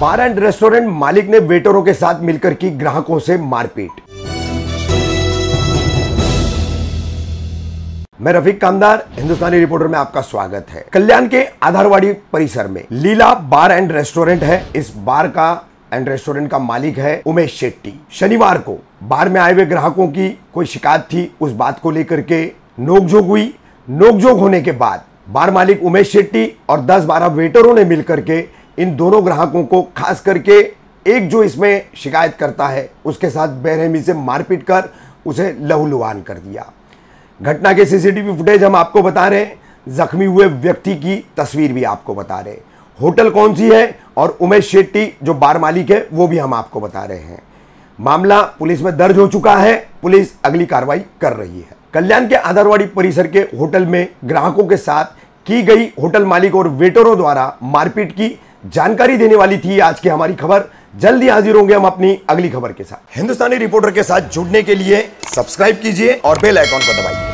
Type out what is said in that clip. Bar and restaurant मालिक ने वेटरों के साथ मिलकर की ग्राहकों से मारपीट। मैं रफिक कामदार, हिंदुस्तानी रिपोर्टर में आपका स्वागत है। कल्याण के आधारवाड़ी परिसर में लीला बार एंड रेस्टोरेंट है। इस बार का एंड रेस्टोरेंट का मालिक है उमेश शेट्टी। शनिवार को बार में आए हुए ग्राहकों की कोई शिकायत थी, उस बात को लेकर के नोकझोंक हुई। नोकझोंक होने के बाद बार मालिक उमेश शेट्टी और 10-12 वेटरों ने मिलकर के इन दोनों ग्राहकों को, खास करके एक जो इसमें शिकायत करता है, उसके साथ बेरहमी से मारपीट कर उसे लहूलुहान कर दिया। घटना के सीसीटीवी फुटेज हम आपको बता रहे हैं, जख्मी हुए व्यक्ति की तस्वीर भी आपको बता रहे हैं, होटल कौन सी है और उमेश शेट्टी जो बार मालिक है वो भी हम आपको बता रहे हैं। मामला पुलिस में दर्ज हो चुका है, पुलिस अगली कार्रवाई कर रही है। कल्याण के आधारवाड़ी परिसर के होटल में ग्राहकों के साथ की गई होटल मालिक और वेटरों द्वारा मारपीट की जानकारी देने वाली थी आज की हमारी खबर। जल्दी हाजिर होंगे हम अपनी अगली खबर के साथ। हिंदुस्तानी रिपोर्टर के साथ जुड़ने के लिए सब्सक्राइब कीजिए और बेल आइकॉन को दबाइए।